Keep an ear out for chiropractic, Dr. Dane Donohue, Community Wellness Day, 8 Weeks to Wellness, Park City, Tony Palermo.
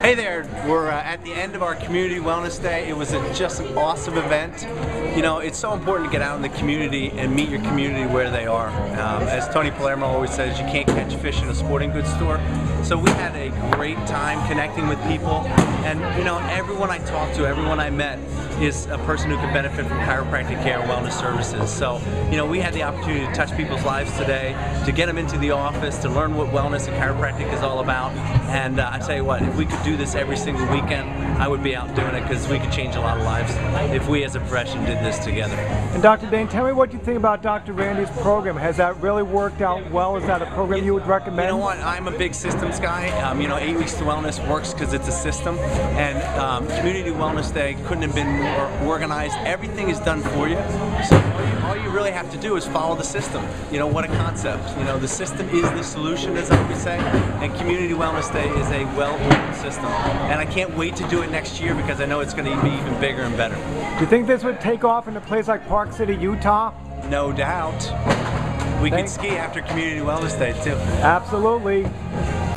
Hey there, we're at the end of our Community Wellness Day. It was just an awesome event. You know, it's so important to get out in the community and meet your community where they are. As Tony Palermo always says, you can't catch fish in a sporting goods store. So we had a great time connecting with people. And you know, everyone I talked to, everyone I met is a person who can benefit from chiropractic care and wellness services. So, you know, we had the opportunity to touch people's lives today, to get them into the office, to learn what wellness and chiropractic is all about. And I tell you what, if we could do this every single weekend, I would be out doing it, because we could change a lot of lives if we as a profession did this together. And Dr. Dane, tell me what you think about Dr. Randy's program. Has that really worked out well? Is that a program you would recommend? You know what, I'm a big systems guy. You know, 8 Weeks to Wellness works because it's a system, and Community Wellness Day couldn't have been more organized. Everything is done for you, so all you really have to do is follow the system. You know, what a concept. You know, the system is the solution, as I would say, and Community Wellness Day is a well-ordered system. And I can't wait to do it next year, because I know it's going to be even bigger and better. Do you think this would take off in a place like Park City, Utah? No doubt. We can ski after Community Wellness Day too. Absolutely.